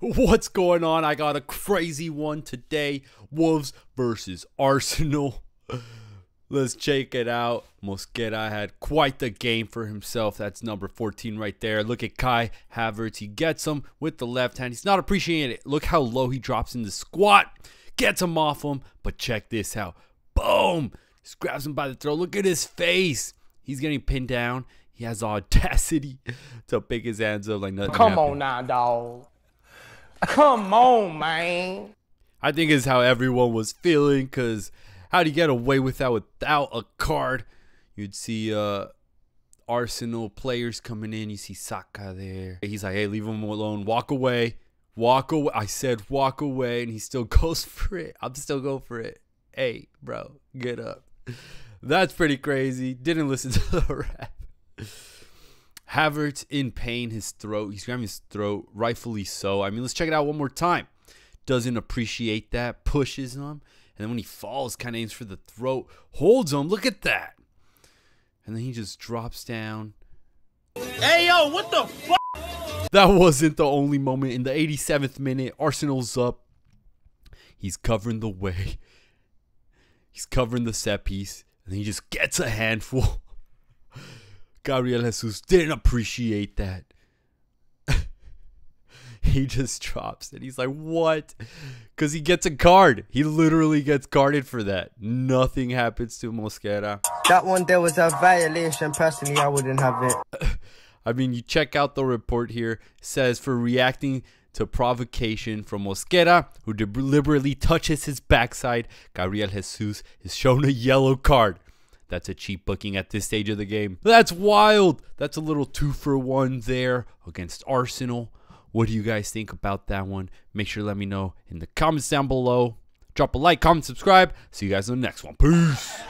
What's going on? I got a crazy one today. Wolves versus Arsenal. Let's check it out. Mosquera had quite the game for himself. That's number 14 right there. Look at Kai Havertz. He gets him with the left hand. He's not appreciating it. Look how low he drops in the squat. Gets him off him. But check this out. Boom. Just grabs him by the throat. Look at his face. He's getting pinned down. He has audacity to pick his hands up like nothing happened. Come on now, dog. Come on, man. I think it's how everyone was feeling, because how'd he get away with that without a card? You'd see Arsenal players coming in. You see Saka there. He's like, hey, leave him alone. Walk away. Walk away. I said walk away, and he still goes for it. I'm still going for it. Hey, bro, get up. That's pretty crazy. Didn't listen to the rap. Havertz in pain, his throat. He's grabbing his throat, rightfully so. I mean, let's check it out one more time. Doesn't appreciate that. Pushes him. And then when he falls, kind of aims for the throat. Holds him. Look at that. And then he just drops down. Hey, yo, what the fuck? That wasn't the only moment. In the 87th minute, Arsenal's up. He's covering the way. He's covering the set piece. And then he just gets a handful. Gabriel Jesus didn't appreciate that. He just drops it. He's like, what? Because he gets a card. He literally gets carded for that. Nothing happens to Mosquera. That one, there was a violation. Personally, I wouldn't have it. I mean, you check out the report here. It says for reacting to provocation from Mosquera, who deliberately touches his backside, Gabriel Jesus is shown a yellow card. That's a cheap booking at this stage of the game. That's wild. That's a little 2-for-1 there against Arsenal. What do you guys think about that one? Make sure to let me know in the comments down below. Drop a like, comment, subscribe. See you guys in the next one. Peace.